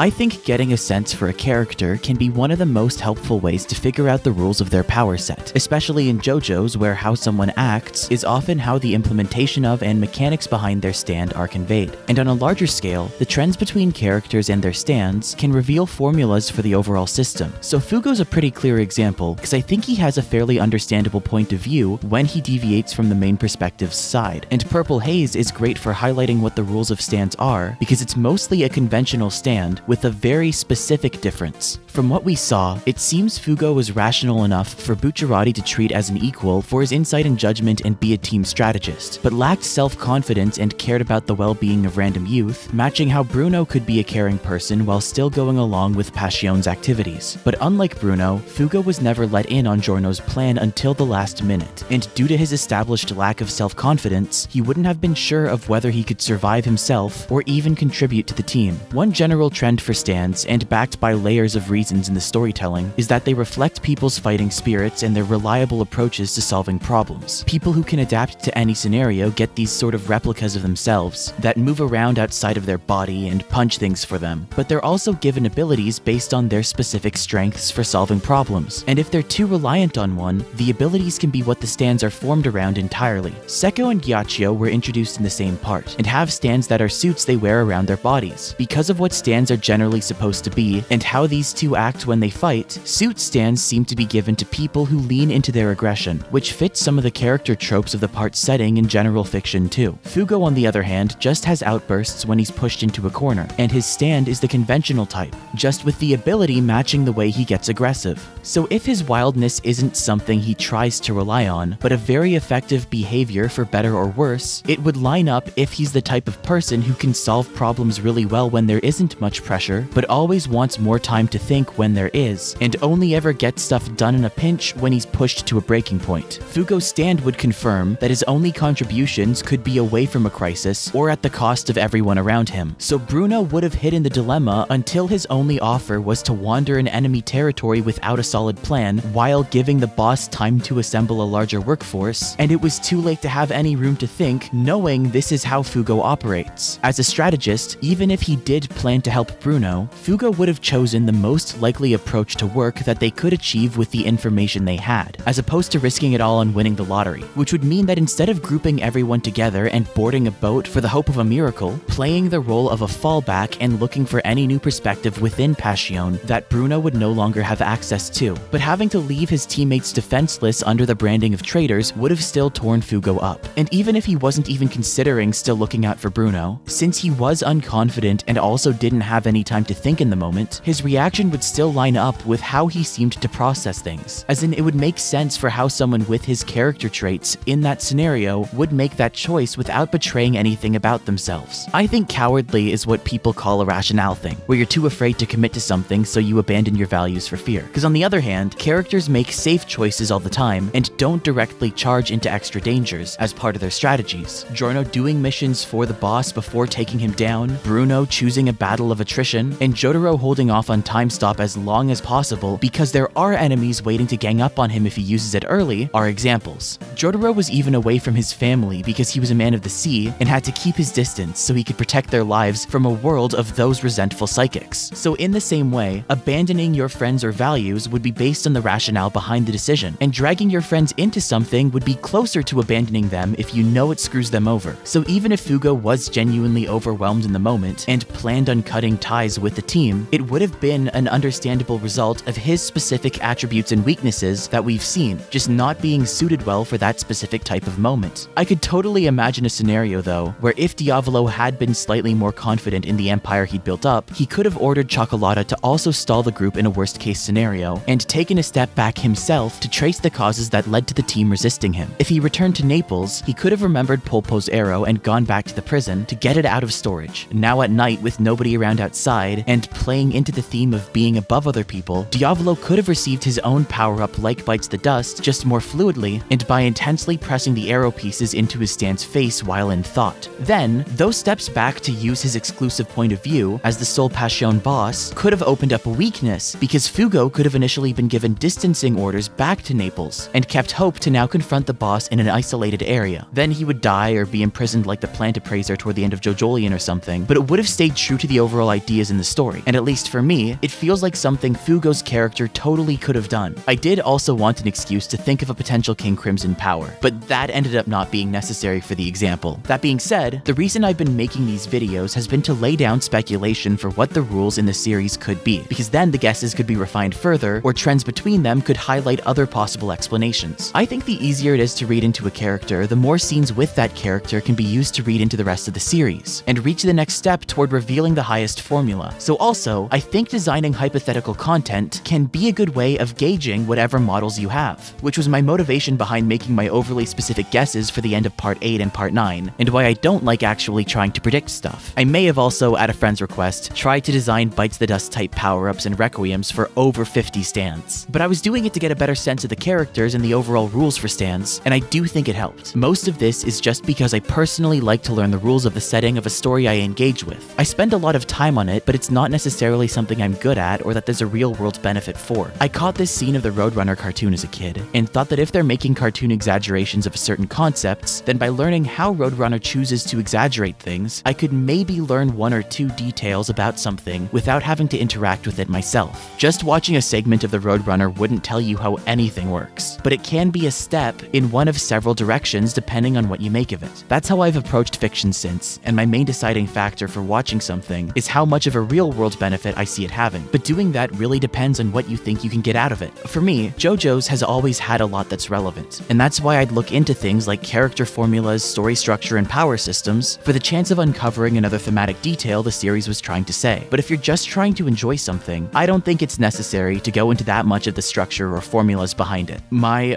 I think getting a sense for a character can be one of the most helpful ways to figure out the rules of their power set, especially in JoJo's, where how someone acts is often how the implementation of and mechanics behind their stand are conveyed. And on a larger scale, the trends between characters and their stands can reveal formulas for the overall system. So Fugo's a pretty clear example, because I think he has a fairly understandable point of view when he deviates from the main perspective's side. And Purple Haze is great for highlighting what the rules of stands are, because it's mostly a conventional stand with a very specific difference. From what we saw, it seems Fugo was rational enough for Bucciarati to treat as an equal for his insight and judgment and be a team strategist, but lacked self-confidence and cared about the well-being of random youth, matching how Bruno could be a caring person while still going along with Passione's activities. But unlike Bruno, Fugo was never let in on Giorno's plan until the last minute, and due to his established lack of self-confidence, he wouldn't have been sure of whether he could survive himself or even contribute to the team. One general trend for stands, and backed by layers of reasons in the storytelling, is that they reflect people's fighting spirits and their reliable approaches to solving problems. People who can adapt to any scenario get these sort of replicas of themselves that move around outside of their body and punch things for them, but they're also given abilities based on their specific strengths for solving problems, and if they're too reliant on one, the abilities can be what the stands are formed around entirely. Secco and Ghiaccio were introduced in the same part, and have stands that are suits they wear around their bodies. Because of what stands are generally supposed to be, and how these two act when they fight, suit stands seem to be given to people who lean into their aggression, which fits some of the character tropes of the part's setting in general fiction too. Fugo, on the other hand, just has outbursts when he's pushed into a corner, and his stand is the conventional type, just with the ability matching the way he gets aggressive. So if his wildness isn't something he tries to rely on, but a very effective behavior for better or worse, it would line up if he's the type of person who can solve problems really well when there isn't much pressure, but always wants more time to think when there is, and only ever gets stuff done in a pinch when he's pushed to a breaking point. Fugo's stand would confirm that his only contributions could be away from a crisis, or at the cost of everyone around him. So Bruno would have hidden the dilemma until his only offer was to wander in enemy territory without a solid plan, while giving the boss time to assemble a larger workforce, and it was too late to have any room to think, knowing this is how Fugo operates. As a strategist, even if he did plan to help Bruno, Fugo would have chosen the most likely approach to work that they could achieve with the information they had, as opposed to risking it all on winning the lottery, which would mean that instead of grouping everyone together and boarding a boat for the hope of a miracle, playing the role of a fallback and looking for any new perspective within Passione that Bruno would no longer have access to. But having to leave his teammates defenseless under the branding of traitors would have still torn Fugo up. And even if he wasn't even considering still looking out for Bruno, since he was unconfident and also didn't have any time to think in the moment, his reaction would still line up with how he seemed to process things. As in, it would make sense for how someone with his character traits in that scenario would make that choice without betraying anything about themselves. I think cowardly is what people call a rationale thing, where you're too afraid to commit to something so you abandon your values for fear. Because on the other hand, characters make safe choices all the time and don't directly charge into extra dangers as part of their strategies. Giorno doing missions for the boss before taking him down, Bruno choosing a battle of attrition, and Jotaro holding off on time stop as long as possible because there are enemies waiting to gang up on him if he uses it early are examples. Jotaro was even away from his family because he was a man of the sea and had to keep his distance so he could protect their lives from a world of those resentful psychics. So in the same way, abandoning your friends or values would be based on the rationale behind the decision, and dragging your friends into something would be closer to abandoning them if you know it screws them over. So even if Fugo was genuinely overwhelmed in the moment and planned on cutting ties with the team, it would have been an understandable result of his specific attributes and weaknesses that we've seen, just not being suited well for that specific type of moment. I could totally imagine a scenario, though, where if Diavolo had been slightly more confident in the empire he'd built up, he could have ordered Chocolata to also stall the group in a worst-case scenario, and taken a step back himself to trace the causes that led to the team resisting him. If he returned to Naples, he could have remembered Polpo's arrow and gone back to the prison to get it out of storage, now at night with nobody around outside, and playing into the theme of being being above other people, Diavolo could have received his own power-up like Bites the Dust, just more fluidly, and by intensely pressing the arrow pieces into his Stand's face while in thought. Then, those steps back to use his exclusive point of view as the sole Passione boss could have opened up a weakness, because Fugo could have initially been given distancing orders back to Naples, and kept Hope to now confront the boss in an isolated area. Then he would die or be imprisoned like the plant appraiser toward the end of Jojolion or something, but it would have stayed true to the overall ideas in the story, and at least for me, it feels like something Fugo's character totally could have done. I did also want an excuse to think of a potential King Crimson power, but that ended up not being necessary for the example. That being said, the reason I've been making these videos has been to lay down speculation for what the rules in the series could be, because then the guesses could be refined further, or trends between them could highlight other possible explanations. I think the easier it is to read into a character, the more scenes with that character can be used to read into the rest of the series, and reach the next step toward revealing the highest formula. So also, I think designing hypothetical content can be a good way of gauging whatever models you have, which was my motivation behind making my overly specific guesses for the end of Part 8 and Part 9, and why I don't like actually trying to predict stuff. I may have also, at a friend's request, tried to design Bites the Dust type power-ups and requiems for over 50 stands, but I was doing it to get a better sense of the characters and the overall rules for stands, and I do think it helped. Most of this is just because I personally like to learn the rules of the setting of a story I engage with. I spend a lot of time on it, but it's not necessarily something I'm good at or that there's a real-world benefit for. I caught this scene of the Roadrunner cartoon as a kid, and thought that if they're making cartoon exaggerations of certain concepts, then by learning how Roadrunner chooses to exaggerate things, I could maybe learn one or two details about something without having to interact with it myself. Just watching a segment of the Roadrunner wouldn't tell you how anything works, but it can be a step in one of several directions depending on what you make of it. That's how I've approached fiction since, and my main deciding factor for watching something is how much of a real-world benefit I see it having, but doing that really depends on what you think you can get out of it. For me, JoJo's has always had a lot that's relevant, and that's why I'd look into things like character formulas, story structure, and power systems for the chance of uncovering another thematic detail the series was trying to say. But if you're just trying to enjoy something, I don't think it's necessary to go into that much of the structure or formulas behind it. My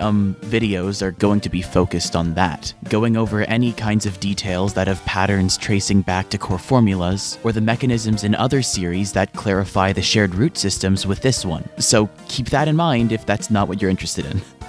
videos are going to be focused on that, going over any kinds of details that have patterns tracing back to core formulas, or the mechanisms in other series that clarify the shared root systems with this one. So keep that in mind if that's not what you're interested in.